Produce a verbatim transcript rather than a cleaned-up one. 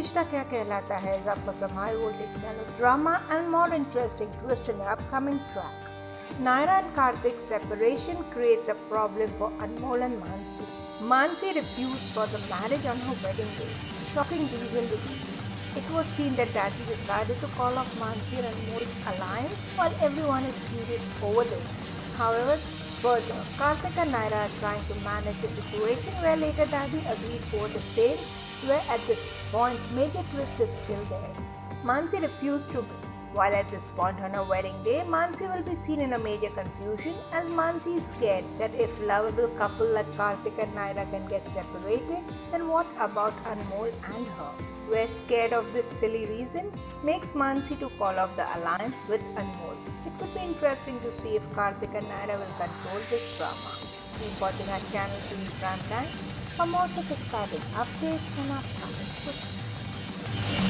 रिश्ता क्या कहलाता है is up for some high-voltage melodrama and more interesting twist in the upcoming track. Naira and Karthik's separation creates a problem for Anmol and Mansi. Mansi refused for the marriage on her wedding day. Shocking reason defeat. It was seen that Dadi decided to call off Mansi and Anmol's alliance while everyone is furious over this. However, further, Karthik and Naira are trying to manage the situation where later Dadi agreed for the same, where at this point major twist is still there. Mansi refused to bring. While at this point on her wedding day, Mansi will be seen in a major confusion as Mansi is scared that if lovable couple like Karthik and Naira can get separated, then what about Anmol and her? We're scared of this silly reason makes Mansi to call off the alliance with Anmol. It could be interesting to see if Karthik and Naira will control this drama. Keep watching our channel T V Prime Time for more such exciting updates and upcoming shows.